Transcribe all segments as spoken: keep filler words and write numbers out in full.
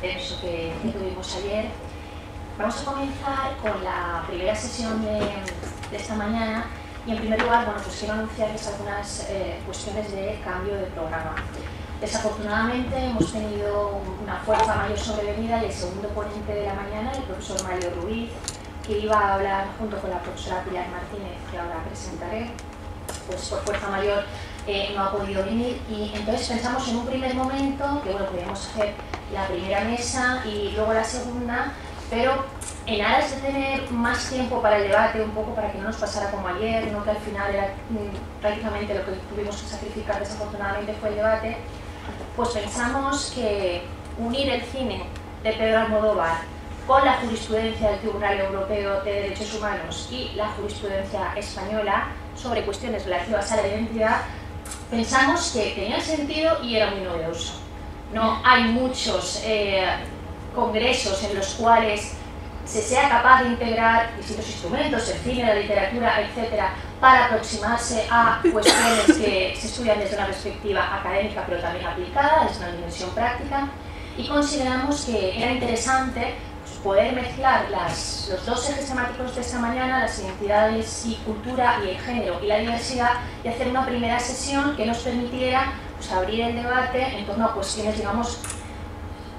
intenso que tuvimos ayer. Vamos a comenzar con la primera sesión de, de esta mañana y, en primer lugar, bueno, pues quiero anunciarles algunas eh, cuestiones de cambio de programa. Desafortunadamente hemos tenido una fuerza mayor sobrevenida y el segundo ponente de la mañana, el profesor Mario Ruiz, que iba a hablar junto con la profesora Pilar Martínez, que ahora presentaré, pues por fuerza mayor eh, no ha podido venir, y entonces pensamos en un primer momento que, bueno, podíamos hacer la primera mesa y luego la segunda, pero en aras de tener más tiempo para el debate, un poco para que no nos pasara como ayer, no, que al final era mm, prácticamente lo que tuvimos que sacrificar desafortunadamente fue el debate, pues pensamos que unir el cine de Pedro Almodóvar con la jurisprudencia del Tribunal Europeo de Derechos Humanos y la jurisprudencia española sobre cuestiones relativas a la identidad, pensamos que tenía sentido y era muy novedoso. No hay muchos eh, congresos en los cuales se sea capaz de integrar distintos instrumentos, el cine, la literatura, etcétera, para aproximarse a cuestiones que se estudian desde una perspectiva académica, pero también aplicada, desde una dimensión práctica, y consideramos que era interesante poder mezclar las, los dos ejes temáticos de esta mañana, las identidades y cultura y el género y la diversidad, y hacer una primera sesión que nos permitiera, pues, abrir el debate en torno a cuestiones, digamos,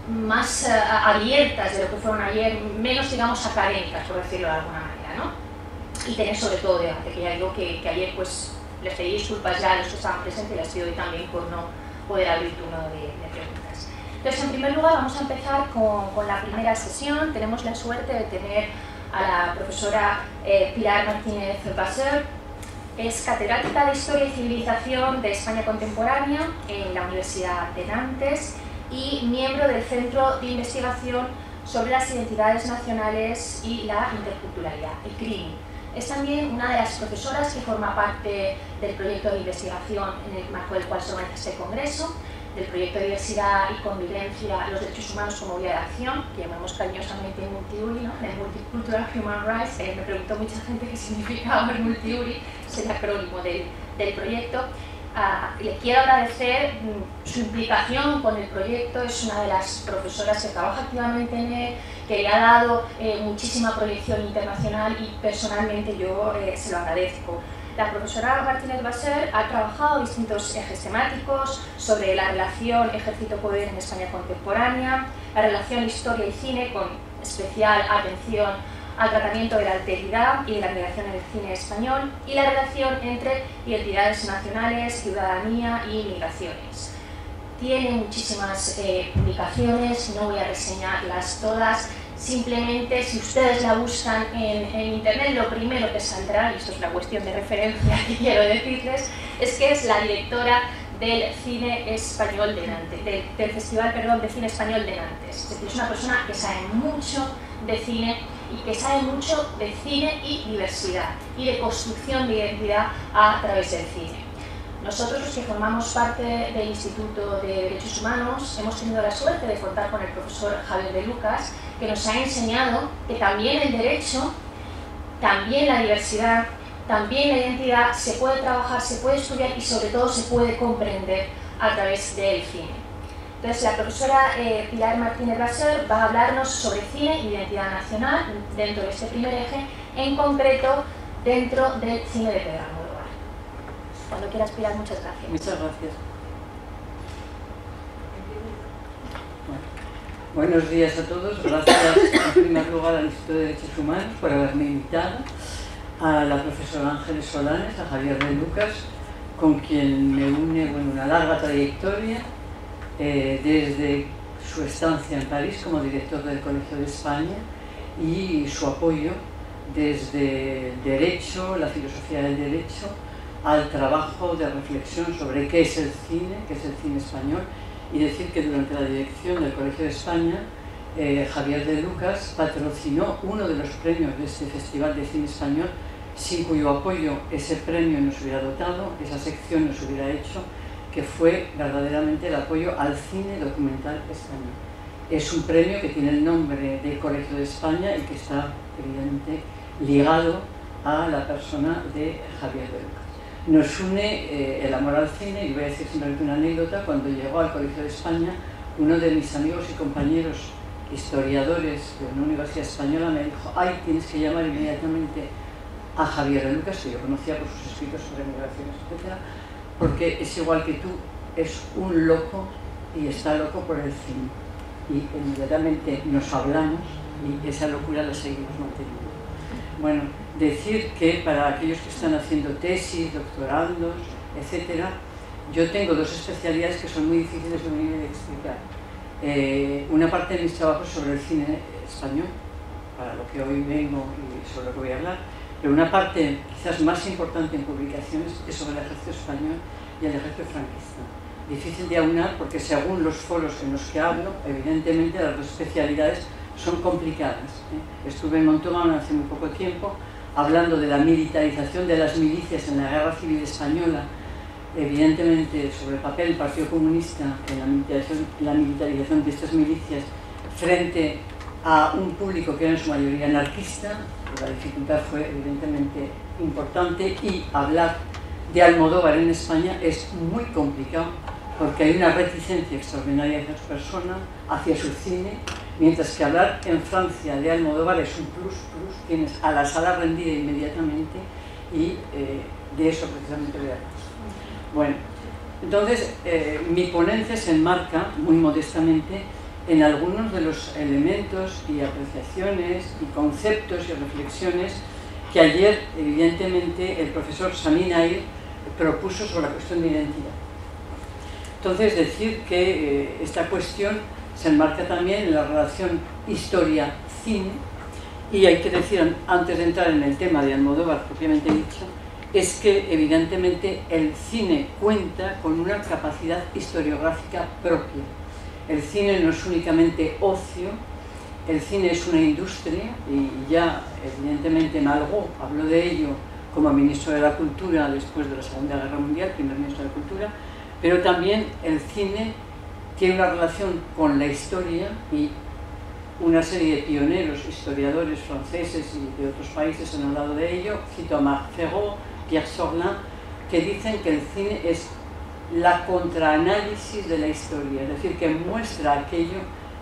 más uh, abiertas de lo que fueron ayer, menos, digamos, académicas, por decirlo de alguna manera, ¿no? Y tener sobre todo debate, que ya digo que, que ayer, pues, les pedí disculpas ya a los que estaban presentes y les pido también por no poder abrir turno de, de preguntas. Entonces, en primer lugar, vamos a empezar con, con la primera sesión. Tenemos la suerte de tener a la profesora eh, Pilar Martínez-Veuvasseur. Es catedrática de Historia y Civilización de España Contemporánea en la Universidad de Nantes y miembro del Centro de Investigación sobre las Identidades Nacionales y la Interculturalidad, el CRIM. Es también una de las profesoras que forma parte del proyecto de investigación en el marco del cual se organiza este congreso, del proyecto de diversidad y convivencia, los derechos humanos como vía de acción, que llamamos cariñosamente Multiuri, ¿no? De Multicultural Human Rights. Eh, me preguntó mucha gente qué significaba el Multiuri, es el acrónimo del, del proyecto. Ah, le quiero agradecer mm, su implicación con el proyecto. Es una de las profesoras que trabaja activamente en él, que le ha dado eh, muchísima proyección internacional, y personalmente yo eh, se lo agradezco. La profesora Martínez-Veuvasseur ha trabajado distintos ejes temáticos sobre la relación ejército-poder en España contemporánea, la relación historia y cine, con especial atención al tratamiento de la alteridad y de la migración en el cine español, y la relación entre identidades nacionales, ciudadanía y migraciones. Tiene muchísimas eh, publicaciones, no voy a reseñarlas todas. Simplemente, si ustedes la buscan en, en internet, lo primero que saldrá, y esto es una cuestión de referencia que quiero decirles, es que es la directora del Cine Español de Nantes, del, del Festival, perdón, de Cine Español de Nantes. Es decir, es una persona que sabe mucho de cine y que sabe mucho de cine y diversidad y de construcción de identidad a través del cine. Nosotros, los que formamos parte del Instituto de Derechos Humanos, hemos tenido la suerte de contar con el profesor Javier de Lucas, que nos ha enseñado que también el derecho, también la diversidad, también la identidad se puede trabajar, se puede estudiar y sobre todo se puede comprender a través del cine. Entonces, la profesora eh, Pilar Martínez-Veuvasseur va a hablarnos sobre cine y identidad nacional dentro de este primer eje, en concreto dentro del cine de Pedro Almodóvar. Cuando quieras, Pilar, muchas gracias. Muchas gracias. Buenos días a todos, gracias en primer lugar al Instituto de Derechos Humanos por haberme invitado, a la profesora Ángeles Solanes, a Javier de Lucas, con quien me une, bueno, una larga trayectoria eh, desde su estancia en París como director del Colegio de España y su apoyo desde el derecho, la filosofía del derecho, al trabajo de reflexión sobre qué es el cine, qué es el cine español. Y decir que durante la dirección del Colegio de España, eh, Javier de Lucas patrocinó uno de los premios de este Festival de Cine Español, sin cuyo apoyo ese premio nos hubiera dotado, esa sección nos hubiera hecho, que fue verdaderamente el apoyo al cine documental español. Es un premio que tiene el nombre del Colegio de España y que está, evidentemente, ligado a la persona de Javier de Lucas. Nos une eh, el amor al cine, y voy a decir simplemente una anécdota. Cuando llegó al Colegio de España, uno de mis amigos y compañeros historiadores de una universidad española me dijo: ay, tienes que llamar inmediatamente a Javier de Lucas, que yo conocía por sus escritos sobre migraciones, etcétera, porque es igual que tú, es un loco y está loco por el cine. Y inmediatamente nos hablamos y esa locura la seguimos manteniendo. Bueno, decir que para aquellos que están haciendo tesis, doctorandos, etcétera, yo tengo dos especialidades que son muy difíciles de unir y de explicar. Eh, una parte de mis trabajos sobre el cine español, para lo que hoy vengo y sobre lo que voy a hablar, pero una parte quizás más importante en publicaciones es sobre el ejército español y el ejército franquista. Difícil de aunar porque según los foros en los que hablo, evidentemente las dos especialidades son complicadas, ¿eh? Estuve en Montauban hace muy poco tiempo hablando de la militarización de las milicias en la guerra civil española, evidentemente sobre el papel del Partido Comunista en la militarización, la militarización de estas milicias frente a un público que era en su mayoría anarquista. La dificultad fue evidentemente importante y hablar de Almodóvar en España es muy complicado porque hay una reticencia extraordinaria de esas personas hacia su cine, mientras que hablar en Francia de Almodóvar es un plus, plus, tienes a la sala rendida inmediatamente y eh, de eso precisamente voy a hablar. Bueno, entonces eh, mi ponencia se enmarca muy modestamente en algunos de los elementos y apreciaciones y conceptos y reflexiones que ayer, evidentemente, el profesor Sami Naïr propuso sobre la cuestión de identidad. Entonces, decir que eh, esta cuestión se enmarca también en la relación historia-cine, y hay que decir, antes de entrar en el tema de Almodóvar propiamente dicho, es que, evidentemente, el cine cuenta con una capacidad historiográfica propia. El cine no es únicamente ocio, el cine es una industria, y ya evidentemente Margot habló de ello como ministro de la Cultura después de la Segunda Guerra Mundial, primer ministro de la Cultura, pero también el cine tiene una relación con la historia y una serie de pioneros, historiadores franceses y de otros países han hablado de ello, cito a Marc Ferro, Pierre Sorlin, que dicen que el cine es la contraanálisis de la historia, es decir, que muestra aquello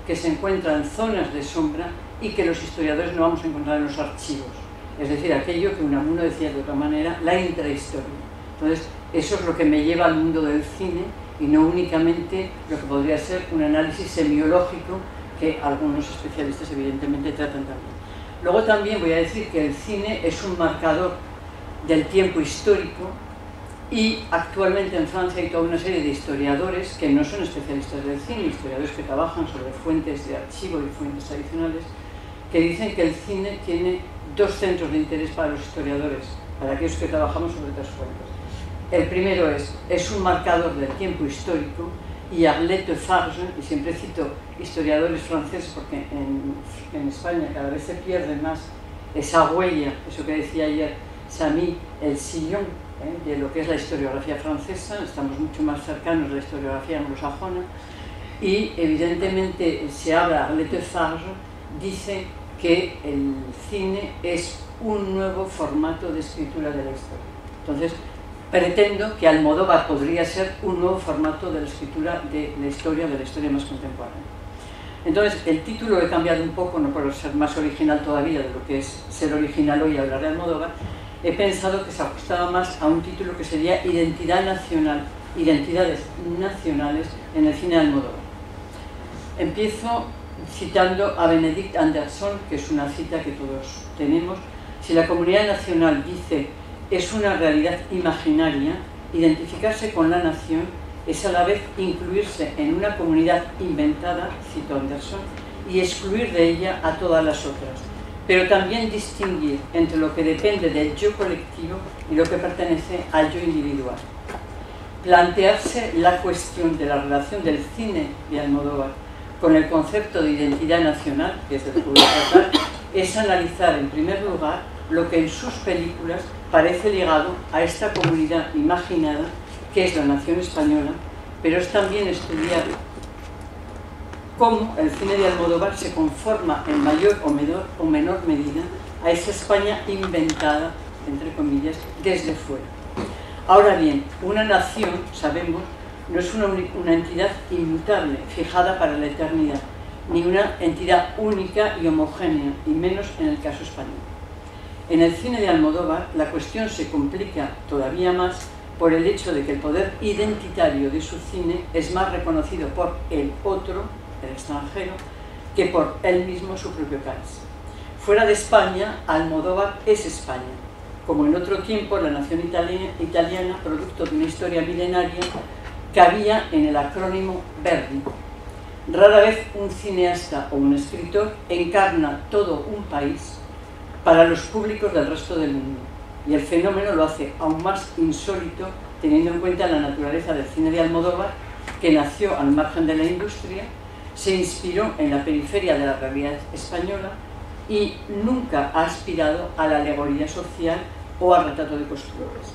que se encuentra en zonas de sombra y que los historiadores no vamos a encontrar en los archivos, es decir, aquello que Unamuno decía de otra manera, la intrahistoria. Entonces, eso es lo que me lleva al mundo del cine y no únicamente lo que podría ser un análisis semiológico que algunos especialistas evidentemente tratan también. Luego también voy a decir que el cine es un marcador del tiempo histórico. Y actualmente en Francia hay toda una serie de historiadores que no son especialistas del cine, historiadores que trabajan sobre fuentes de archivo y fuentes tradicionales, que dicen que el cine tiene dos centros de interés para los historiadores, para aquellos que trabajamos sobre otras fuentes. El primero es, es un marcador del tiempo histórico, y Arlette Farge, y siempre cito historiadores franceses porque en, en España cada vez se pierde más esa huella, eso que decía ayer Sami, el sillón, ¿Eh? de lo que es la historiografía francesa, estamos mucho más cercanos a la historiografía anglosajona, y evidentemente se habla, Arlette Farge dice que el cine es un nuevo formato de escritura de la historia. Entonces, pretendo que Almodóvar podría ser un nuevo formato de la escritura de la historia, de la historia más contemporánea. Entonces, el título he cambiado un poco, no por ser más original todavía de lo que es ser original hoy hablar de Almodóvar, he pensado que se ajustaba más a un título que sería Identidad Nacional, Identidades Nacionales en el cine de Almodóvar. Empiezo citando a Benedict Anderson, que es una cita que todos tenemos. Si la comunidad nacional, dice, es una realidad imaginaria, identificarse con la nación es a la vez incluirse en una comunidad inventada, cito Anderson, y excluir de ella a todas las otras, pero también distinguir entre lo que depende del yo colectivo y lo que pertenece al yo individual. Plantearse la cuestión de la relación del cine de Almodóvar con el concepto de identidad nacional, que es el que voy a tratar, es analizar en primer lugar lo que en sus películas parece ligado a esta comunidad imaginada que es la nación española, pero es también estudiar cómo el cine de Almodóvar se conforma en mayor o menor, o menor medida a esa España inventada, entre comillas, desde fuera. Ahora bien, una nación, sabemos, no es una, una entidad inmutable, fijada para la eternidad, ni una entidad única y homogénea, y menos en el caso español. En el cine de Almodóvar, la cuestión se complica todavía más por el hecho de que el poder identitario de su cine es más reconocido por el otro, el extranjero, que por él mismo, su propio país. Fuera de España, Almodóvar es España, como en otro tiempo la nación italiana, italiana producto de una historia milenaria, cabía en el acrónimo Verdi. Rara vez un cineasta o un escritor encarna todo un país para los públicos del resto del mundo, y el fenómeno lo hace aún más insólito teniendo en cuenta la naturaleza del cine de Almodóvar, que nació al margen de la industria, se inspiró en la periferia de la realidad española y nunca ha aspirado a la alegoría social o al retrato de costumbres.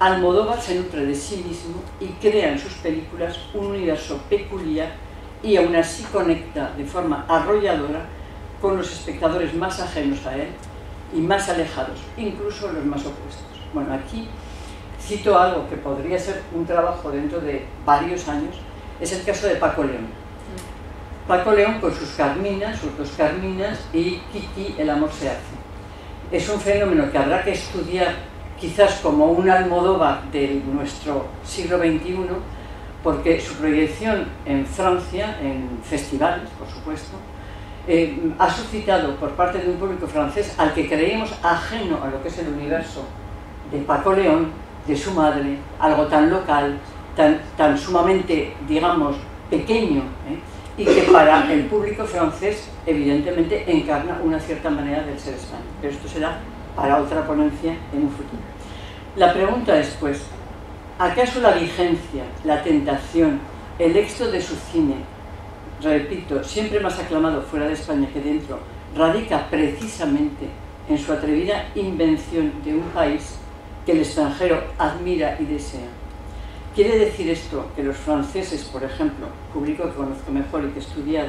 Almodóvar se nutre de sí mismo y crea en sus películas un universo peculiar, y aún así conecta de forma arrolladora con los espectadores más ajenos a él y más alejados, incluso los más opuestos. Bueno, aquí cito algo que podría ser un trabajo dentro de varios años, es el caso de Paco León. Paco León con sus Carminas, sus dos Carminas y Kiki, El amor se hace. Es un fenómeno que habrá que estudiar quizás como un Almodóvar de nuestro siglo veintiuno, porque su proyección en Francia, en festivales, por supuesto, eh, ha suscitado por parte de un público francés al que creíamos ajeno a lo que es el universo de Paco León, de su madre, algo tan local, tan, tan sumamente, digamos, pequeño, ¿eh? Y que para el público francés evidentemente encarna una cierta manera del ser español. Pero esto será para otra ponencia en un futuro. La pregunta es, pues, ¿acaso la vigencia, la tentación, el éxito de su cine, repito, siempre más aclamado fuera de España que dentro, radica precisamente en su atrevida invención de un país que el extranjero admira y desea? ¿Quiere decir esto que los franceses, por ejemplo, público que conozco mejor y que he estudiado,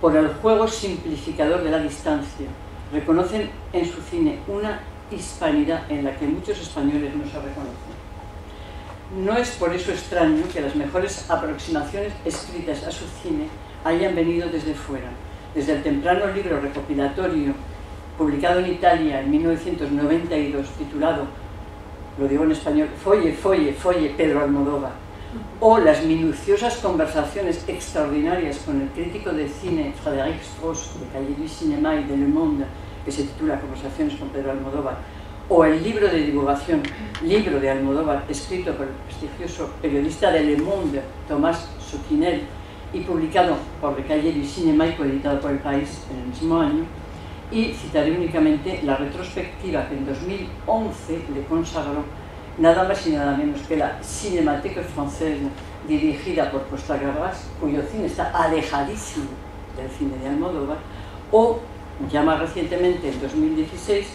por el juego simplificador de la distancia, reconocen en su cine una hispanidad en la que muchos españoles no se reconocen? No es por eso extraño que las mejores aproximaciones escritas a su cine hayan venido desde fuera, desde el temprano libro recopilatorio publicado en Italia en mil novecientos noventa y dos, titulado, lo digo en español, Folle, Folle, Folle, Pedro Almodóvar, o las minuciosas conversaciones extraordinarias con el crítico de cine Frédéric Strauss, de Cahiers du Cinéma y de Le Monde, que se titula Conversaciones con Pedro Almodóvar, o el libro de divulgación, libro de Almodóvar, escrito por el prestigioso periodista de Le Monde, Thomas Soutinel, y publicado por Le Calle du Cinéma y coeditado por El País en el mismo año. Y citaré únicamente la retrospectiva que en dos mil once le consagró nada más y nada menos que la Cinémathèque française, dirigida por Costa-Gavras, cuyo cine está alejadísimo del cine de Almodóvar, o, ya más recientemente, en dos mil dieciséis,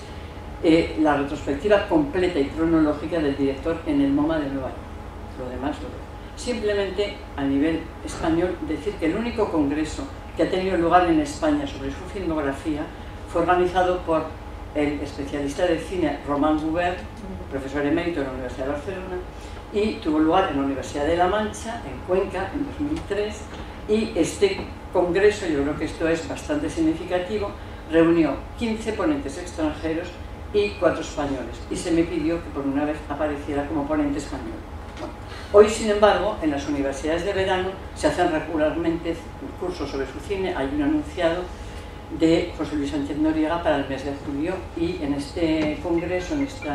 eh, la retrospectiva completa y cronológica del director en el MoMA de Nueva York. Lo demás lo veo. Simplemente, a nivel español, decir que el único congreso que ha tenido lugar en España sobre su filmografía fue organizado por el especialista de cine Romain Goubert, profesor emérito en la Universidad de Barcelona, y tuvo lugar en la Universidad de La Mancha, en Cuenca, en dos mil tres, y este congreso, yo creo que esto es bastante significativo, reunió quince ponentes extranjeros y cuatro españoles, y se me pidió que por una vez apareciera como ponente español. Bueno, hoy, sin embargo, en las universidades de verano se hacen regularmente cursos sobre su cine, hay un anunciado de José Luis Sánchez Noriega para el mes de julio, y en este congreso, en este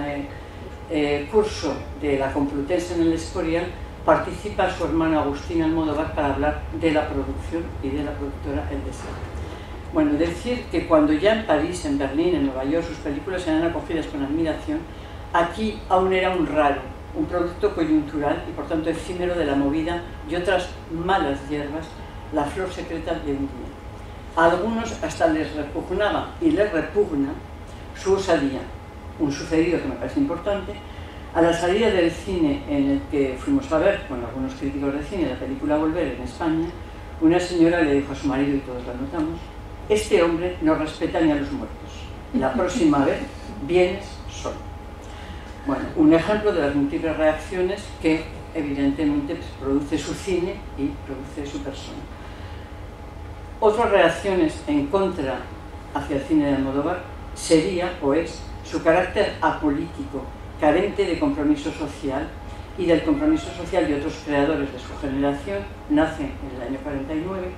eh, curso de la Complutense en el Escorial, participa su hermano Agustín Almodóvar para hablar de la producción y de la productora El Deseo. Bueno, decir que cuando ya en París, en Berlín, en Nueva York sus películas eran acogidas con admiración, aquí aún era un raro, un producto coyuntural y por tanto efímero de la movida y otras malas hierbas, la flor secreta de un día. A algunos hasta les repugnaba y les repugna su osadía, un sucedido que me parece importante. A la salida del cine en el que fuimos a ver, con algunos críticos de cine, la película Volver en España, una señora le dijo a su marido, y todos la notamos, este hombre no respeta ni a los muertos, la próxima vez vienes solo. Bueno, un ejemplo de las múltiples reacciones que evidentemente pues, produce su cine y produce su persona. Otras reacciones en contra hacia el cine de Almodóvar sería o es su carácter apolítico, carente de compromiso social y del compromiso social de otros creadores de su generación, nace en el año cuarenta y nueve,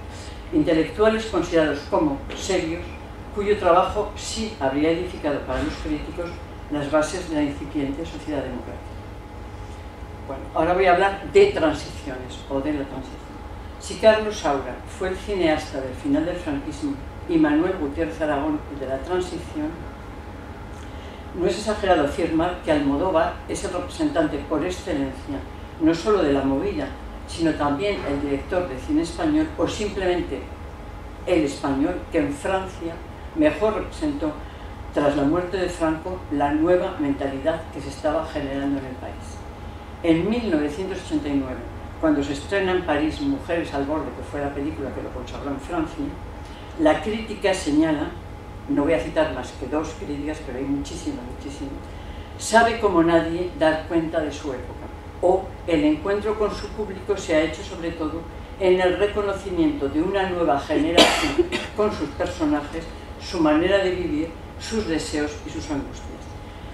intelectuales considerados como serios, cuyo trabajo sí habría edificado para los críticos las bases de la incipiente sociedad democrática. Bueno, ahora voy a hablar de transiciones o de la transición. Si Carlos Saura fue el cineasta del final del franquismo y Manuel Gutiérrez Aragón el de la transición, no es exagerado afirmar que Almodóvar es el representante por excelencia, no solo de la movida, sino también el director de cine español o simplemente el español que en Francia mejor representó, tras la muerte de Franco, la nueva mentalidad que se estaba generando en el país. En mil novecientos ochenta y nueve, cuando se estrena en París Mujeres al borde, que fue la película que lo consagró en Francia, la crítica señala, no voy a citar más que dos críticas, pero hay muchísimas, muchísimas, sabe como nadie dar cuenta de su época, o el encuentro con su público se ha hecho sobre todo en el reconocimiento de una nueva generación con sus personajes, su manera de vivir, sus deseos y sus angustias.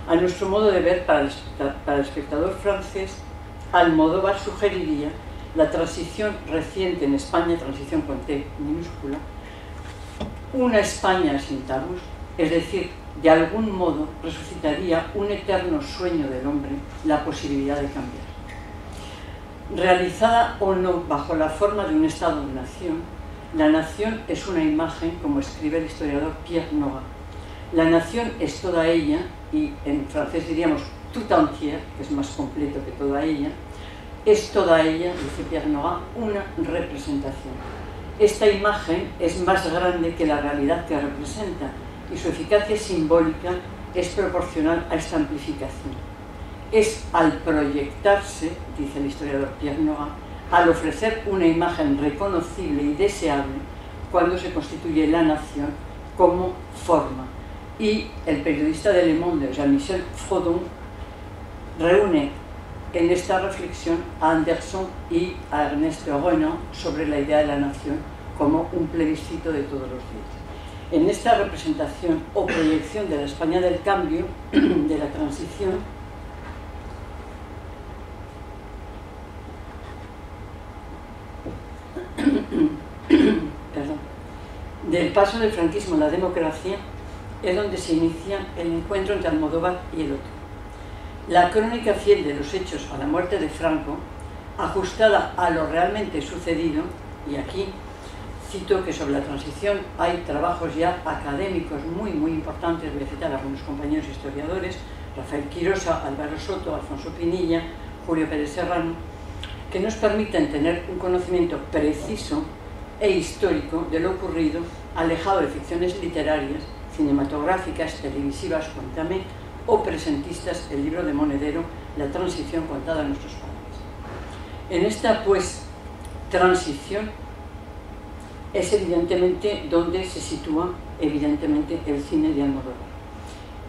A nuestro modo de ver, para el, para el espectador francés, Almodóvar sugeriría la transición reciente en España, transición con T minúscula, una España sin tabús, es decir, de algún modo resucitaría un eterno sueño del hombre, la posibilidad de cambiar. Realizada o no bajo la forma de un Estado-nación, la nación es una imagen, como escribe el historiador Pierre Nora. La nación es toda ella, y en francés diríamos tout entière, que es más completo que toda ella, es toda ella, dice Pierre Nora, una representación. Esta imagen es más grande que la realidad que representa y su eficacia simbólica es proporcional a esta amplificación. Es al proyectarse, dice el historiador Pierre Nora, al ofrecer una imagen reconocible y deseable cuando se constituye la nación como forma. Y el periodista de Le Monde, Jean-Michel Frodon, reúne en esta reflexión a Anderson y a Ernesto Renan sobre la idea de la nación como un plebiscito de todos los días. En esta representación o proyección de la España del cambio, de la transición, perdón, del paso del franquismo a la democracia, es donde se inicia el encuentro entre Almodóvar y el otro. La crónica fiel de los hechos a la muerte de Franco, ajustada a lo realmente sucedido, y aquí cito que sobre la transición hay trabajos ya académicos muy muy importantes, voy a citar a algunos compañeros historiadores, Rafael Quirosa, Álvaro Soto, Alfonso Pinilla, Julio Pérez Serrano, que nos permiten tener un conocimiento preciso e histórico de lo ocurrido, alejado de ficciones literarias, cinematográficas, televisivas, cuéntame, o presentistas, el libro de Monedero, La transición contada a nuestros padres. En esta, pues, transición es evidentemente donde se sitúa, evidentemente, el cine de Almodóvar.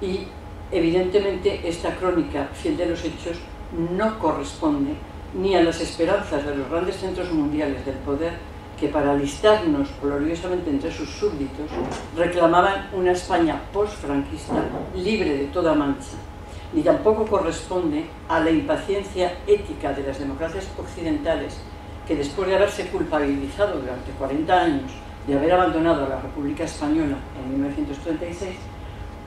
Y, evidentemente, esta crónica fiel de los hechos no corresponde ni a las esperanzas de los grandes centros mundiales del poder que, para alistarnos gloriosamente entre sus súbditos, reclamaban una España posfranquista libre de toda mancha, ni tampoco corresponde a la impaciencia ética de las democracias occidentales que, después de haberse culpabilizado durante cuarenta años de haber abandonado a la República Española en mil novecientos treinta y seis,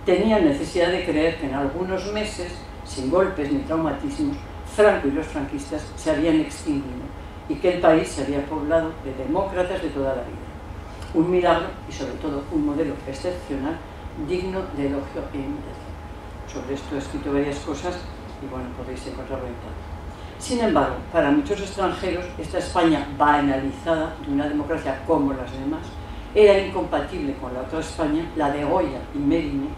tenían necesidad de creer que en algunos meses, sin golpes ni traumatismos, Franco y los franquistas se habían extinguido y que el país se había poblado de demócratas de toda la vida. Un milagro y sobre todo un modelo excepcional, digno de elogio e imitación. Sobre esto he escrito varias cosas y bueno, podéis encontrarlo en tanto. Sin embargo, para muchos extranjeros, esta España banalizada de una democracia como las demás, era incompatible con la otra España, la de Goya y Mérimée,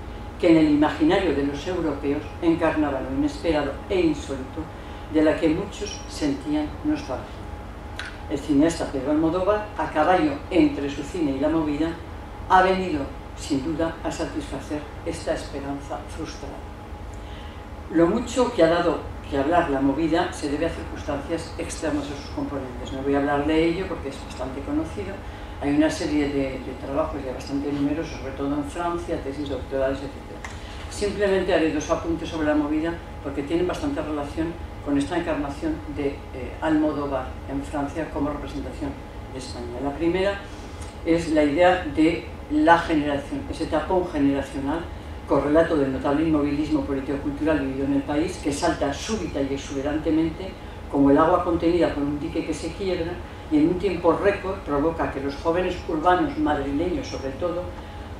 que en el imaginario de los europeos encarnaba lo inesperado e insólito de la que muchos sentían nostalgia. El cineasta Pedro Almodóvar, a caballo entre su cine y la movida, ha venido, sin duda, a satisfacer esta esperanza frustrada. Lo mucho que ha dado que hablar la movida se debe a circunstancias externas a sus componentes. No voy a hablar de ello porque es bastante conocido. Hay una serie de, de trabajos ya bastante numerosos, sobre todo en Francia, tesis doctorales, etcétera. Simplemente haré dos apuntes sobre la movida porque tienen bastante relación con esta encarnación de eh, Almodóvar en Francia como representación de España. La primera es la idea de la generación, ese tapón generacional, correlato del notable inmovilismo político-cultural vivido en el país, que salta súbita y exuberantemente como el agua contenida por un dique que se quiebra y en un tiempo récord provoca que los jóvenes urbanos madrileños, sobre todo,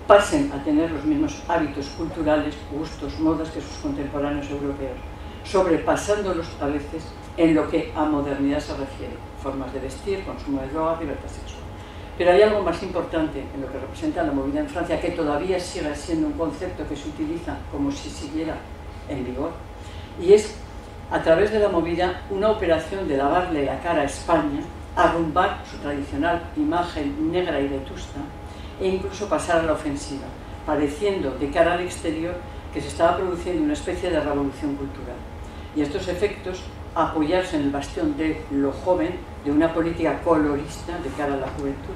pasen a tener los mismos hábitos culturales, gustos, modas que sus contemporáneos europeos, sobrepasándolos a veces en lo que a modernidad se refiere, formas de vestir, consumo de drogas, libertad sexual. Pero hay algo más importante en lo que representa la movida en Francia, que todavía sigue siendo un concepto que se utiliza como si siguiera en vigor, y es, a través de la movida, una operación de lavarle la cara a España, arrumbar su tradicional imagen negra y vetusta, e incluso pasar a la ofensiva, pareciendo de cara al exterior que se estaba produciendo una especie de revolución cultural. Y estos efectos apoyarse en el bastión de lo joven, de una política colorista de cara a la juventud,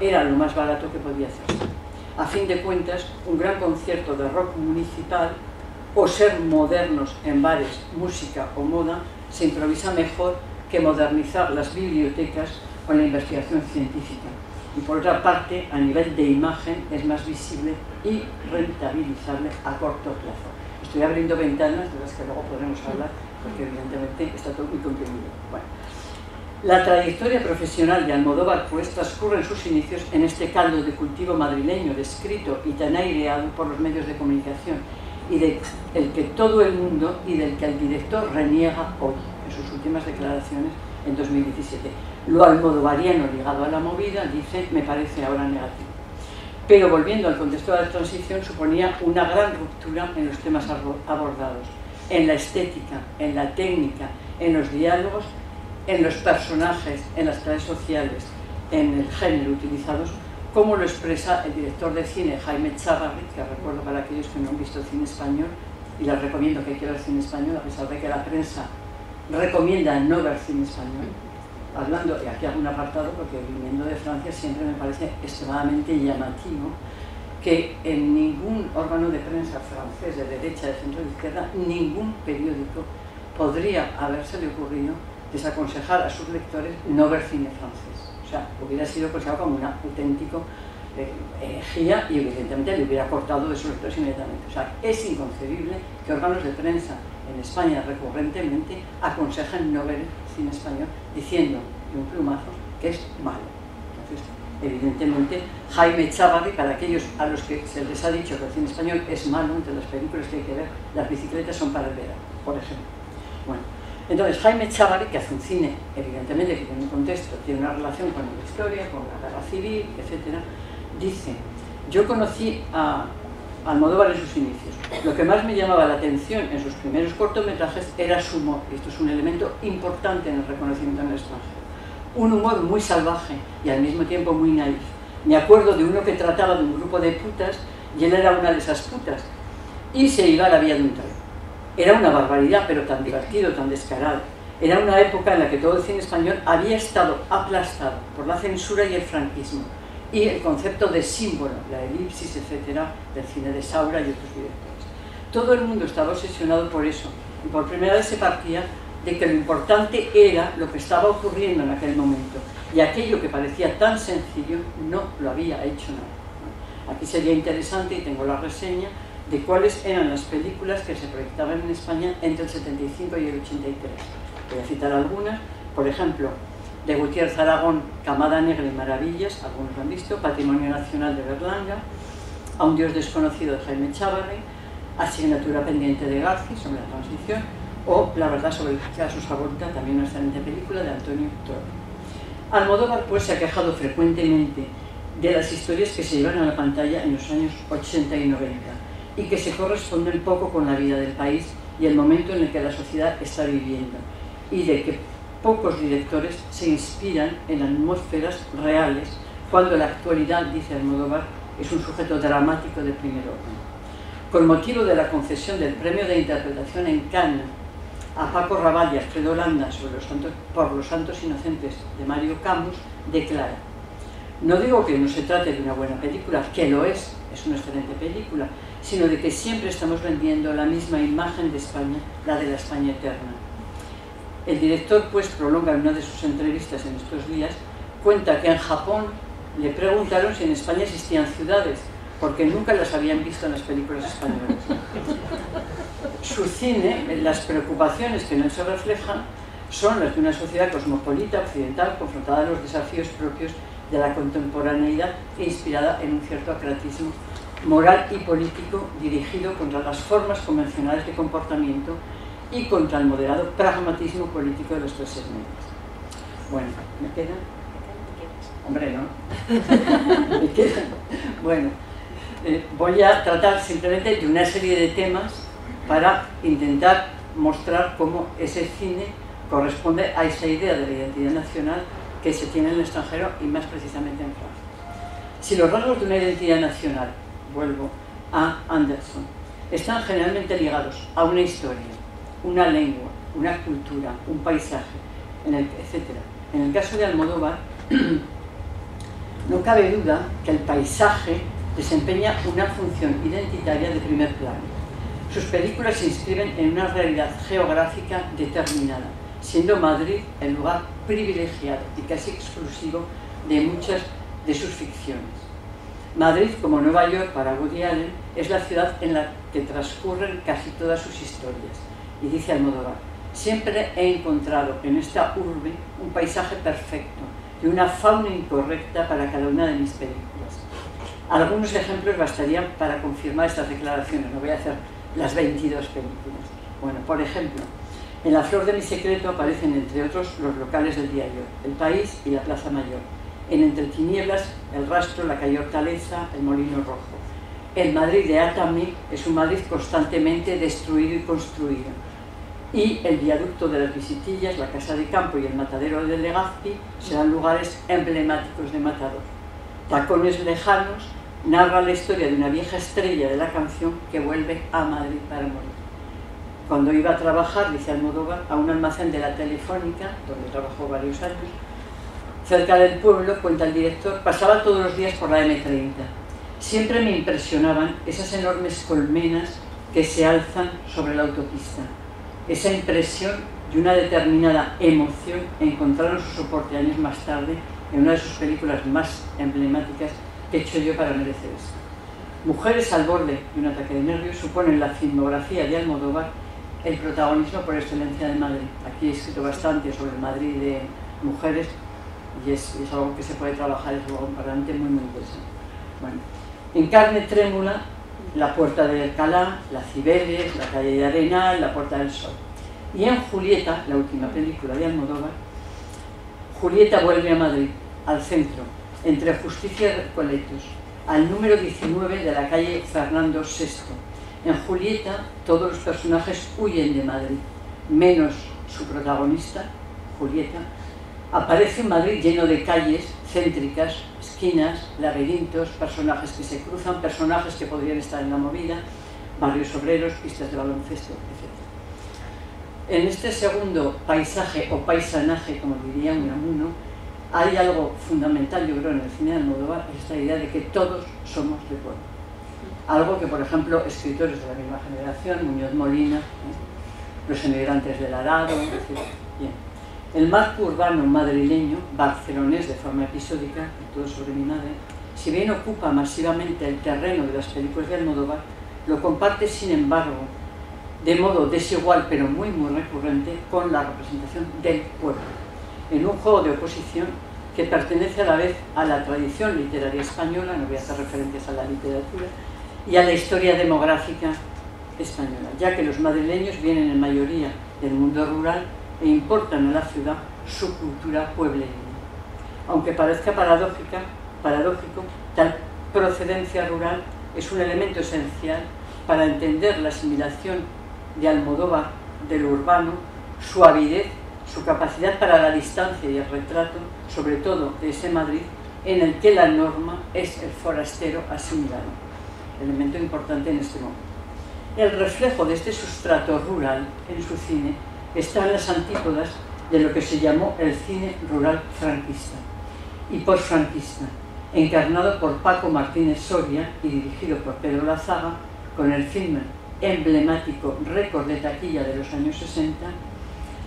era lo más barato que podía hacerse. A fin de cuentas, un gran concierto de rock municipal o ser modernos en bares, música o moda se improvisa mejor que modernizar las bibliotecas con la investigación científica. Y por otra parte, a nivel de imagen, es más visible y rentabilizable a corto plazo. Estoy abriendo ventanas de las que luego podremos hablar, porque evidentemente está todo muy contenido. Bueno, la trayectoria profesional de Almodóvar, pues, transcurre en sus inicios en este caldo de cultivo madrileño, descrito y tan aireado por los medios de comunicación, y del que todo el mundo y del que el director reniega hoy, en sus últimas declaraciones en dos mil diecisiete. Lo almodovariano ligado a la movida, dice, me parece ahora negativo. Pero volviendo al contexto de la transición, suponía una gran ruptura en los temas abordados, en la estética, en la técnica, en los diálogos, en los personajes, en las clases sociales, en el género utilizados, como lo expresa el director de cine Jaime Chavarri, que recuerdo para aquellos que no han visto cine español, y les recomiendo que hay que ver cine español, a pesar de que la prensa recomienda no ver cine español. Hablando, y aquí hago un apartado porque viniendo de Francia siempre me parece extremadamente llamativo que en ningún órgano de prensa francés, de derecha, de centro, de izquierda, ningún periódico podría haberse le ocurrido desaconsejar a sus lectores no ver cine francés. O sea, hubiera sido considerado como una auténtica herejía y evidentemente le hubiera cortado de sus lectores inmediatamente. O sea, es inconcebible que órganos de prensa en España recurrentemente aconsejan no ver cine español, diciendo de un plumazo que es malo. Entonces, evidentemente, Jaime Chavarri, para aquellos a los que se les ha dicho que el cine español es malo, entre las películas que hay que ver, Las bicicletas son para el verano, por ejemplo. Bueno, entonces Jaime Chavarri, que hace un cine, evidentemente, que tiene un contexto, tiene una relación con la historia, con la guerra civil, etcétera, dice, yo conocí a Almodóvar en sus inicios. Lo que más me llamaba la atención en sus primeros cortometrajes era su humor, y esto es un elemento importante en el reconocimiento en el extranjero. Un humor muy salvaje y al mismo tiempo muy naif. Me acuerdo de uno que trataba de un grupo de putas y él era una de esas putas y se iba a la vía de un tren. Era una barbaridad, pero tan divertido, tan descarado. Era una época en la que todo el cine español había estado aplastado por la censura y el franquismo, y el concepto de símbolo, la elipsis, etcétera, del cine de Saura y otros directores. Todo el mundo estaba obsesionado por eso, y por primera vez se partía de que lo importante era lo que estaba ocurriendo en aquel momento, y aquello que parecía tan sencillo no lo había hecho nada. Aquí sería interesante, y tengo la reseña, de cuáles eran las películas que se proyectaban en España entre el setenta y cinco y el ochenta y tres. Voy a citar algunas, por ejemplo, de Gutiérrez Aragón, Camada Negra y Maravillas, algunos lo han visto, Patrimonio Nacional de Berlanga, A un Dios Desconocido de Jaime Chavarri, Asignatura Pendiente de Garci, sobre la transición, o La Verdad sobre el Caso Saborita, también una excelente película de Antonio Toro. Almodóvar, pues, se ha quejado frecuentemente de las historias que se llevan a la pantalla en los años ochenta y noventa y que se corresponden poco con la vida del país y el momento en el que la sociedad está viviendo, y de que pocos directores se inspiran en atmósferas reales cuando la actualidad, dice Almodóvar, es un sujeto dramático de primer orden. Con motivo de la concesión del premio de interpretación en Cannes a Paco Rabal y Alfredo Landa sobre los santos, por los santos inocentes de Mario Camus, declara: no digo que no se trate de una buena película, que lo es, es una excelente película, sino de que siempre estamos vendiendo la misma imagen de España, la de la España eterna. El director, pues, prolonga en una de sus entrevistas en estos días, cuenta que en Japón le preguntaron si en España existían ciudades, porque nunca las habían visto en las películas españolas. Su cine, las preocupaciones que en él se reflejan, son las de una sociedad cosmopolita, occidental, confrontada a los desafíos propios de la contemporaneidad e inspirada en un cierto acratismo moral y político dirigido contra las formas convencionales de comportamiento y contra el moderado pragmatismo político de los tres segmentos. Bueno, ¿me quedan? Hombre, ¿no? ¿Me quedan? Bueno, eh, voy a tratar simplemente de una serie de temas para intentar mostrar cómo ese cine corresponde a esa idea de la identidad nacional que se tiene en el extranjero y más precisamente en Francia. Si los rasgos de una identidad nacional, vuelvo a Anderson, están generalmente ligados a una historia, una lengua, una cultura, un paisaje, etcétera. En el caso de Almodóvar, no cabe duda que el paisaje desempeña una función identitaria de primer plano. Sus películas se inscriben en una realidad geográfica determinada, siendo Madrid el lugar privilegiado y casi exclusivo de muchas de sus ficciones. Madrid, como Nueva York para Woody Allen, es la ciudad en la que transcurren casi todas sus historias. Y dice Almodóvar: siempre he encontrado en esta urbe un paisaje perfecto y una fauna incorrecta para cada una de mis películas. Algunos ejemplos bastarían para confirmar estas declaraciones, no voy a hacer las veintidós películas. Bueno, por ejemplo, en La flor de mi secreto aparecen, entre otros, los locales del diario, El País y la Plaza Mayor. En Entre tinieblas, El rastro, la calle Hortaleza, el Molino Rojo. El Madrid de Atami es un Madrid constantemente destruido y construido. Y El viaducto de las Visitillas, La casa de campo y El matadero de Legazpi serán lugares emblemáticos de Matador. Tacones lejanos narra la historia de una vieja estrella de la canción que vuelve a Madrid para morir. Cuando iba a trabajar, dice Almodóvar, a un almacén de la Telefónica, donde trabajó varios años, cerca del pueblo, cuenta el director, pasaba todos los días por la eme treinta. Siempre me impresionaban esas enormes colmenas que se alzan sobre la autopista. Esa impresión y una determinada emoción encontraron su soporte años más tarde en una de sus películas más emblemáticas, que he hecho yo para merecer eso. Mujeres al borde de un ataque de nervios suponen la filmografía de Almodóvar el protagonismo por excelencia de Madrid. Aquí he escrito bastante sobre el Madrid de mujeres y es, es algo que se puede trabajar, es algo comparante muy muy interesante. Bueno, en Carne trémula, La puerta de Alcalá, La Cibeles, La calle de Arena, La puerta del sol. Y en Julieta, la última película de Almodóvar, Julieta vuelve a Madrid, al centro, entre Justicia y Recoletos, al número diecinueve de la calle Fernando sexto. En Julieta todos los personajes huyen de Madrid, menos su protagonista, Julieta. Aparece un Madrid lleno de calles céntricas, esquinas, laberintos, personajes que se cruzan, personajes que podrían estar en la movida, barrios obreros, pistas de baloncesto, etcétera. En este segundo paisaje o paisanaje, como diría Unamuno, hay algo fundamental, yo creo, en el cine de Almodóvar, es esta idea de que todos somos de pueblo. Algo que, por ejemplo, escritores de la misma generación, Muñoz Molina, ¿eh? Los emigrantes del Arado, etcétera. Bien. El marco urbano madrileño, barcelonés de forma episódica, todo sobre mi madre, si bien ocupa masivamente el terreno de las películas de Almodóvar, lo comparte, sin embargo, de modo desigual pero muy muy recurrente, con la representación del pueblo, en un juego de oposición que pertenece a la vez a la tradición literaria española, no voy a hacer referencias a la literatura, y a la historia demográfica española, ya que los madrileños vienen en mayoría del mundo rural e importan a la ciudad su cultura pueblerina. Aunque parezca paradójica, paradójico, tal procedencia rural es un elemento esencial para entender la asimilación de Almodóvar del urbano, su avidez, su capacidad para la distancia y el retrato, sobre todo de ese Madrid en el que la norma es el forastero asimilado, elemento importante en este momento. El reflejo de este sustrato rural en su cine está en las antípodas de lo que se llamó el cine rural franquista y posfranquista, encarnado por Paco Martínez Soria y dirigido por Pedro Lazaga, con el filme emblemático récord de taquilla de los años sesenta,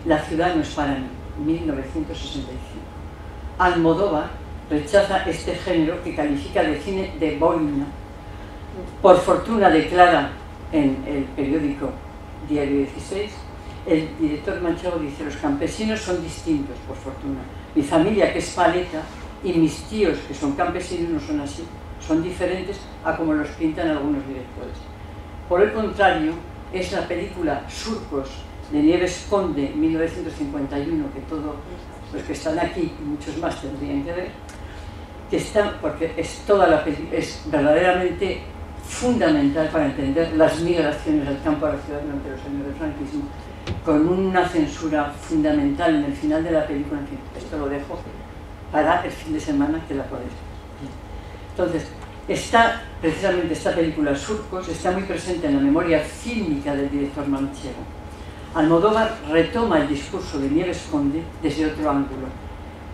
La ciudad no es para mí, mil novecientos sesenta y cinco. Almodóvar rechaza este género que califica de cine de boina. Por fortuna, declara en el periódico Diario dieciséis, el director manchego dice: los campesinos son distintos, por fortuna. Mi familia, que es paleta, y mis tíos, que son campesinos, no son así, son diferentes a como los pintan algunos directores. Por el contrario, es la película Surcos de Nieves Conde, mil novecientos cincuenta y uno, que todos los que están aquí y muchos más tendrían que ver, que está, porque es, toda la, es verdaderamente fundamental para entender las migraciones del campo a la ciudad durante los años del franquismo, con una censura fundamental en el final de la película. En fin, esto lo dejo para el fin de semana que la podéis ver. Entonces, está, precisamente esta película Surcos está muy presente en la memoria fílmica del director manchego. Almodóvar retoma el discurso de Nieves Conde desde otro ángulo,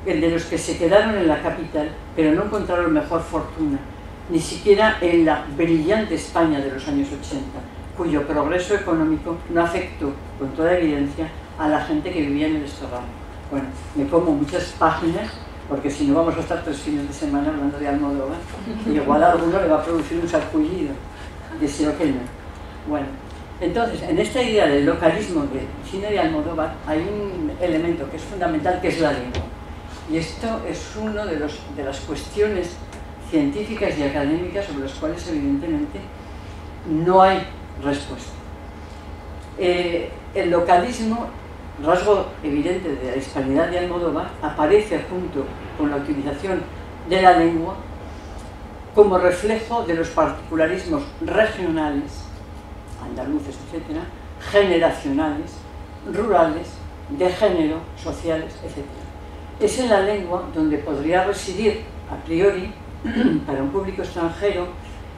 el de los que se quedaron en la capital pero no encontraron mejor fortuna, ni siquiera en la brillante España de los años ochenta, cuyo progreso económico no afectó, con toda evidencia, a la gente que vivía en el Estorado. Bueno, me como muchas páginas, porque si no vamos a estar tres fines de semana hablando de Almodóvar, y igual a alguno le va a producir un sarpullido, deseo que no. Bueno, entonces, en esta idea del localismo del cine de Almodóvar hay un elemento que es fundamental, que es la lengua. Y esto es una de, de las cuestiones científicas y académicas sobre las cuales evidentemente no hay respuesta. Eh, el localismo, rasgo evidente de la hispanidad de Almodóvar, aparece junto con la utilización de la lengua como reflejo de los particularismos regionales, andaluces, etcétera, generacionales, rurales, de género, sociales, etcétera. Es en la lengua donde podría residir, a priori, para un público extranjero,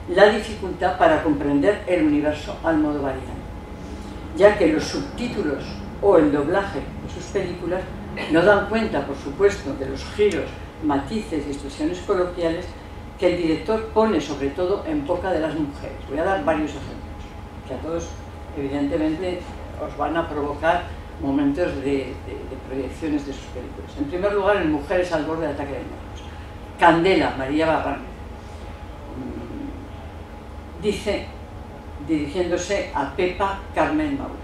la dificultad para comprender el universo almodovariano, ya que los subtítulos o el doblaje de sus películas no dan cuenta, por supuesto, de los giros, matices y expresiones coloquiales que el director pone sobre todo en boca de las mujeres. Voy a dar varios ejemplos, que a todos evidentemente os van a provocar momentos de, de, de proyecciones de sus películas. En primer lugar, en Mujeres al borde de ataque de nervios, Candela, María Barran, dice, dirigiéndose a Pepa Carmen Maura: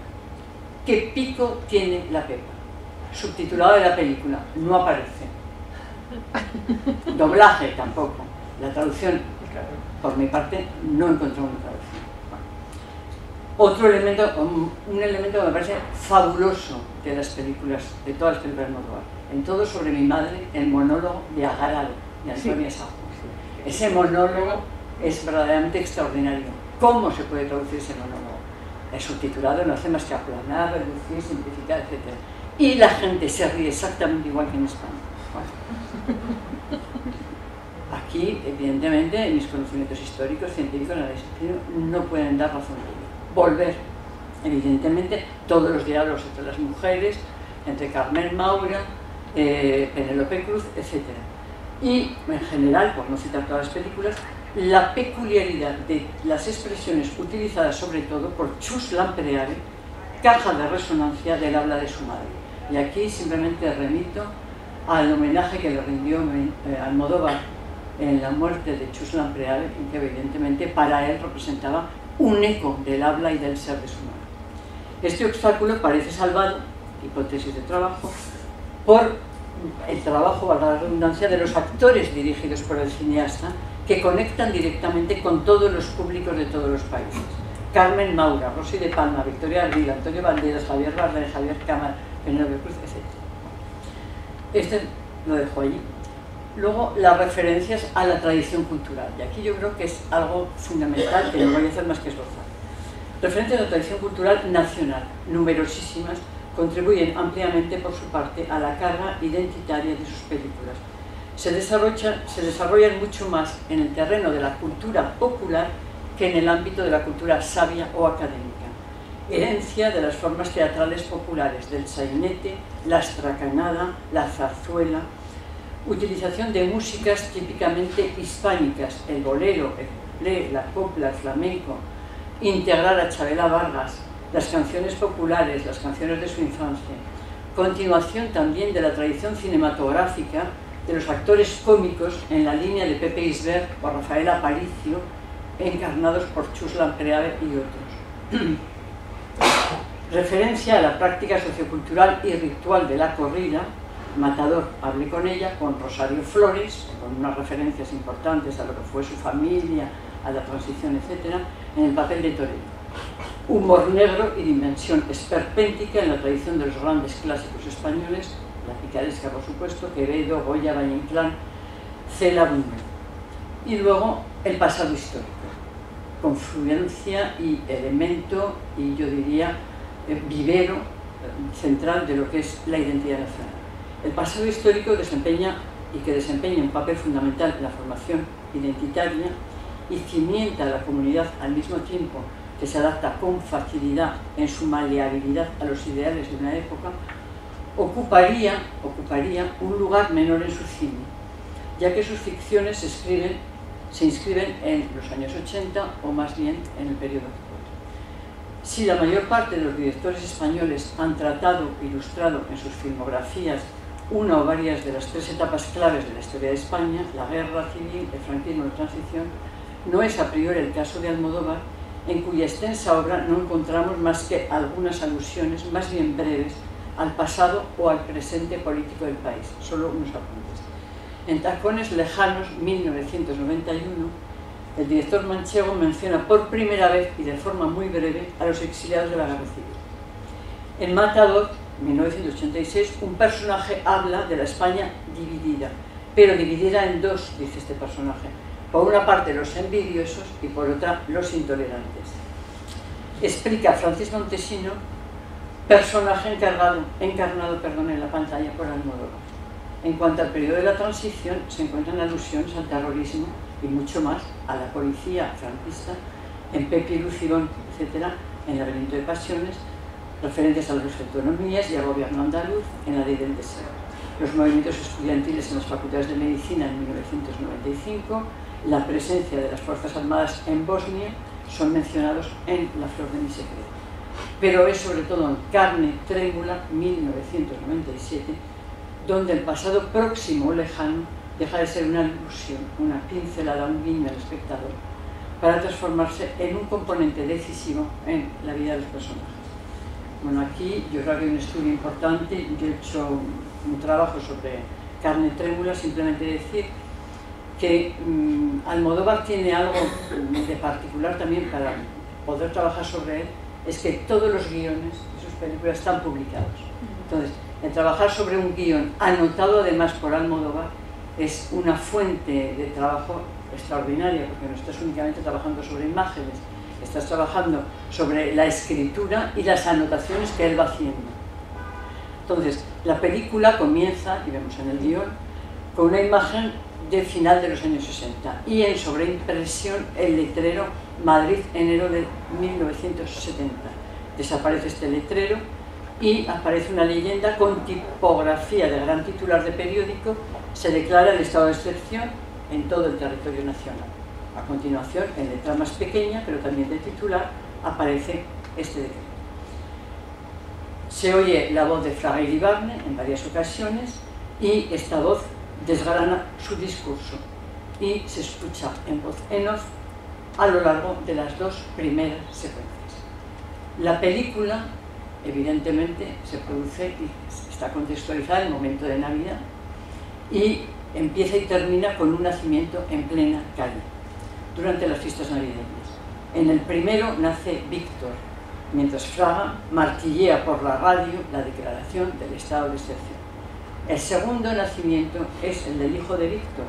¿qué pico tiene la Pepa? Subtitulado de la película, no aparece. Doblaje, tampoco. La traducción, por mi parte, no encontré una traducción. Bueno. Otro elemento, un, un elemento que me parece fabuloso de las películas, de todas las películas de Almodóvar, En todo sobre mi madre, el monólogo de Agaralo, de Antonia Sajo. Sí. Ese monólogo es verdaderamente extraordinario. ¿Cómo se puede traducir ese monólogo? El subtitulado no hace más que aplanar, reducir, simplificar, etcétera. Y la gente se ríe exactamente igual que en España. Bueno. Aquí, evidentemente, mis conocimientos históricos, científicos, no pueden dar razón de ello. Volver, evidentemente, todos los diálogos entre las mujeres, entre Carmen Maura, eh, Penélope Cruz, etcétera. Y, en general, por no citar todas las películas, la peculiaridad de las expresiones utilizadas sobre todo por Chus Lampreave, caja de resonancia del habla de su madre. Y aquí simplemente remito al homenaje que le rindió Almodóvar en la muerte de Chus Lampreave, que evidentemente para él representaba un eco del habla y del ser de su madre. Este obstáculo parece salvado, hipótesis de trabajo, por el trabajo, valga la redundancia, de los actores dirigidos por el cineasta, que conectan directamente con todos los públicos de todos los países. Carmen Maura, Rosy de Palma, Victoria Ardila, Antonio Banderas, Javier Bardem, Javier Cámara, Penélope Cruz, etcétera. Este lo dejo allí. Luego, las referencias a la tradición cultural. Y aquí yo creo que es algo fundamental que no voy a hacer más que esbozar. Referencias a la tradición cultural nacional, numerosísimas, contribuyen ampliamente por su parte a la carga identitaria de sus películas. Se desarrollan, se desarrollan mucho más en el terreno de la cultura popular que en el ámbito de la cultura sabia o académica. herencia de las formas teatrales populares del sainete, la stracanada, la zarzuela, utilización de músicas típicamente hispánicas, el bolero, el cuplé, la copla, el flamenco, integrar a Chabela Vargas, las canciones populares, las canciones de su infancia, continuación también de la tradición cinematográfica de los actores cómicos en la línea de Pepe Isbert o Rafael Aparicio, encarnados por Chus Lampreave y otros. Referencia a la práctica sociocultural y ritual de la corrida, Matador, hablé con ella, con Rosario Flores, con unas referencias importantes a lo que fue su familia, a la transición, etcétera, en el papel de torero. Humor negro y dimensión esperpéntica en la tradición de los grandes clásicos españoles, la picaresca por supuesto, Quevedo, Goya, Valle-Inclán, Cela, Buñuel. Y luego el pasado histórico, confluencia y elemento, y yo diría vivero central de lo que es la identidad nacional. El pasado histórico desempeña y que desempeña un papel fundamental en la formación identitaria y cimienta a la comunidad al mismo tiempo que se adapta con facilidad en su maleabilidad a los ideales de una época, ocuparía, ocuparía un lugar menor en su cine, ya que sus ficciones se, escriben, se inscriben en los años ochenta o más bien en el periodo actual. Si la mayor parte de los directores españoles han tratado, ilustrado en sus filmografías una o varias de las tres etapas claves de la historia de España, la guerra civil, el franquismo y la transición, no es a priori el caso de Almodóvar, en cuya extensa obra no encontramos más que algunas alusiones, más bien breves, al pasado o al presente político del país. Solo unos apuntes. En Tacones lejanos, mil novecientos noventa y uno, el director manchego menciona por primera vez y de forma muy breve a los exiliados de la guerra civil. En Matador, mil novecientos ochenta y seis, un personaje habla de la España dividida, pero dividida en dos, dice este personaje. Por una parte los envidiosos y por otra los intolerantes. Explica Francis Montesino, personaje encarnado, encarnado perdón, en la pantalla por Almodóvar. En cuanto al periodo de la transición, se encuentran alusiones al terrorismo y mucho más a la policía franquista, en Pepe y Lucibón, etcétera, en el Laberinto de Pasiones, referentes a las autonomías y al gobierno andaluz, en la ley del deseo. Los movimientos estudiantiles en las facultades de medicina en mil novecientos noventa y cinco, la presencia de las Fuerzas Armadas en Bosnia son mencionados en La Flor de mi Secreto. Pero es sobre todo en Carne Trémula, mil novecientos noventa y siete, donde el pasado próximo o lejano deja de ser una ilusión, una pincelada, un guiño al espectador, para transformarse en un componente decisivo en la vida de los personajes. Bueno, aquí yo creo que hay un estudio importante, yo he hecho un trabajo sobre Carne Trémula, simplemente decir que mmm, Almodóvar tiene algo de particular también para poder trabajar sobre él, es que todos los guiones de sus películas están publicados. Entonces, el trabajar sobre un guión anotado además por Almodóvar es una fuente de trabajo extraordinaria, porque no estás únicamente trabajando sobre imágenes, estás trabajando sobre la escritura y las anotaciones que él va haciendo. Entonces, la película comienza, y vemos en el guión, con una imagen del final de los años sesenta y en sobreimpresión el letrero Madrid, enero de mil novecientos setenta. Desaparece este letrero y aparece una leyenda con tipografía de gran titular de periódico, se declara el estado de excepción en todo el territorio nacional. A continuación, en letra más pequeña, pero también de titular, aparece este decreto. Se oye la voz de Fraga Iribarne en varias ocasiones y esta voz desgrana su discurso y se escucha en voz en off a lo largo de las dos primeras secuencias. La película, evidentemente, se produce y está contextualizada en el momento de Navidad y empieza y termina con un nacimiento en plena calle, durante las fiestas navideñas. En el primero nace Víctor, mientras Fraga martillea por la radio la declaración del estado de excepción. El segundo nacimiento es el del hijo de Víctor.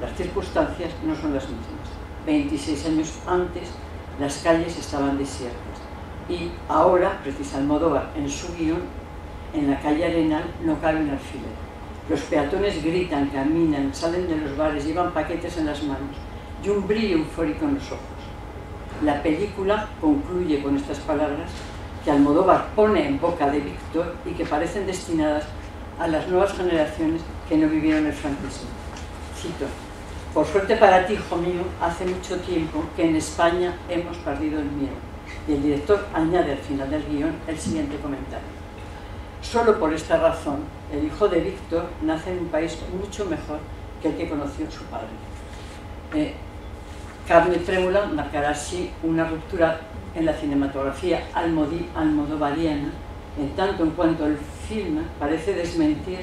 Las circunstancias no son las mismas. veintiséis años antes las calles estaban desiertas y ahora, precisa Almodóvar en su guión, en la calle Arenal no cabe un alfiler. Los peatones gritan, caminan, salen de los bares, llevan paquetes en las manos y un brillo eufórico en los ojos. La película concluye con estas palabras que Almodóvar pone en boca de Víctor y que parecen destinadas a las nuevas generaciones que no vivieron el franquismo. Cito: por suerte para ti, hijo mío, hace mucho tiempo que en España hemos perdido el miedo. Y el director añade al final del guión el siguiente comentario: solo por esta razón, el hijo de Víctor nace en un país mucho mejor que el que conoció su padre. Eh, Carne trémula marcará así una ruptura en la cinematografía almodóvariana, en tanto en cuanto el filme parece desmentir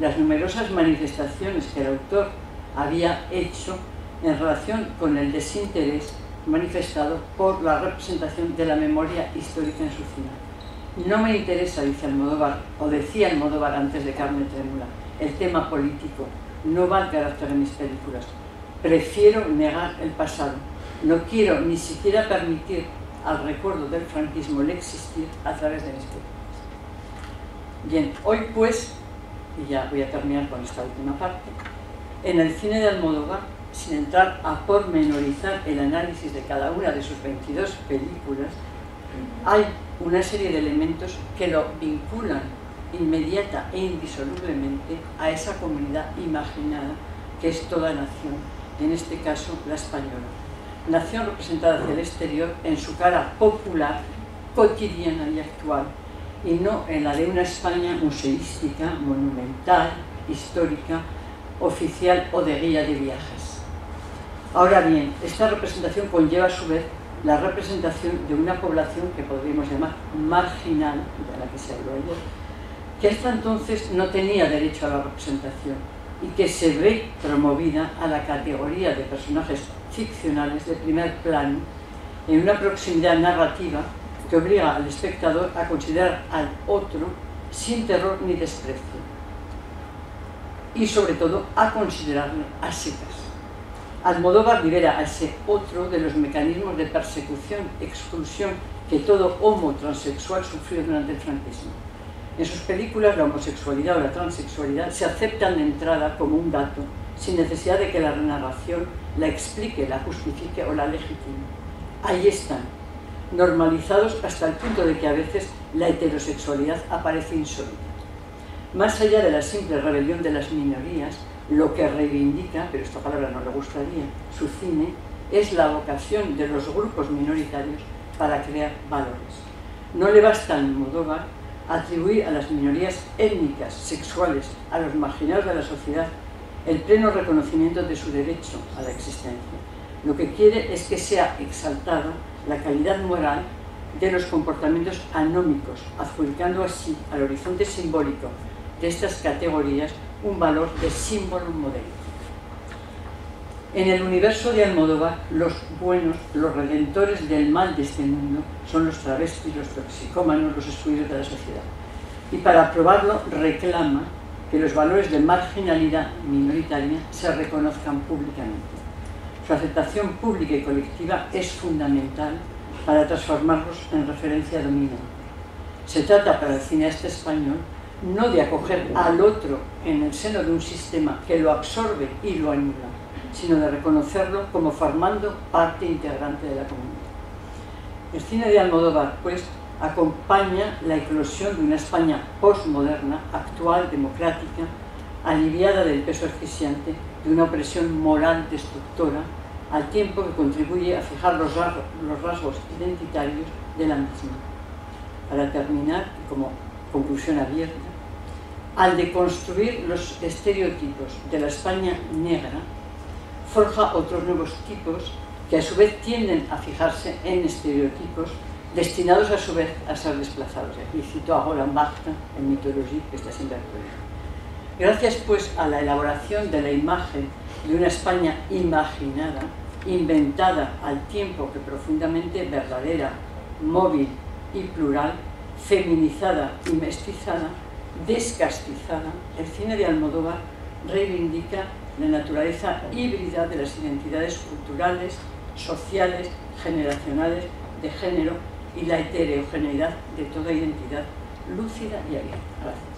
las numerosas manifestaciones que el autor había hecho en relación con el desinterés manifestado por la representación de la memoria histórica en su cine. No me interesa, dice Almodóvar, o decía Almodóvar antes de Carne trémula, el tema político, no va al carácter de mis películas. Prefiero negar el pasado. No quiero ni siquiera permitir al recuerdo del franquismo el existir a través de mis películas. Bien, hoy pues, y ya voy a terminar con esta última parte, en el cine de Almodóvar, sin entrar a pormenorizar el análisis de cada una de sus veintidós películas, hay una serie de elementos que lo vinculan inmediata e indisolublemente a esa comunidad imaginada que es toda nación, en este caso la española. Nación representada hacia el exterior en su cara popular, cotidiana y actual, y no en la de una España museística, monumental, histórica, oficial o de guía de viajes. Ahora bien, esta representación conlleva a su vez la representación de una población que podríamos llamar marginal, de la que se habló ayer, que hasta entonces no tenía derecho a la representación, y que se ve promovida a la categoría de personajes ficcionales de primer plano en una proximidad narrativa que obliga al espectador a considerar al otro sin terror ni desprecio y sobre todo a considerarle a secas. Almodóvar libera a ese otro de los mecanismos de persecución, exclusión que todo homo transexual sufrió durante el franquismo. En sus películas la homosexualidad o la transexualidad se aceptan de entrada como un dato, sin necesidad de que la narración la explique, la justifique o la legitime. Ahí están, normalizados hasta el punto de que a veces la heterosexualidad aparece insólita. Más allá de la simple rebelión de las minorías, lo que reivindica, pero esta palabra no le gustaría, su cine, es la vocación de los grupos minoritarios para crear valores. No le basta a Almodóvar atribuir a las minorías étnicas, sexuales, a los marginados de la sociedad, el pleno reconocimiento de su derecho a la existencia. Lo que quiere es que sea exaltada la calidad moral de los comportamientos anómicos, adjudicando así al horizonte simbólico de estas categorías un valor de símbolo modelo. En el universo de Almodóvar, los buenos, los redentores del mal de este mundo, son los travestis, los toxicómanos, los excluidos de la sociedad. Y para probarlo, reclama que los valores de marginalidad minoritaria se reconozcan públicamente. Su aceptación pública y colectiva es fundamental para transformarlos en referencia dominante. Se trata para el cineasta español no de acoger al otro en el seno de un sistema que lo absorbe y lo anula, sino de reconocerlo como formando parte integrante de la comunidad. El cine de Almodóvar, pues, acompaña la eclosión de una España postmoderna, actual, democrática, aliviada del peso asfixiante de una opresión moral destructora, al tiempo que contribuye a fijar los rasgos identitarios de la misma. Para terminar, como conclusión abierta, al deconstruir los estereotipos de la España negra, forja otros nuevos tipos que a su vez tienden a fijarse en estereotipos destinados a su vez a ser desplazados. Y cito a Roland Barthes en Mythologie, que está siempre actualizado. Gracias pues a la elaboración de la imagen de una España imaginada, inventada al tiempo que profundamente verdadera, móvil y plural, feminizada y mestizada, descastizada, el cine de Almodóvar reivindica la naturaleza híbrida de las identidades culturales, sociales, generacionales, de género y la heterogeneidad de toda identidad lúcida y abierta. Gracias.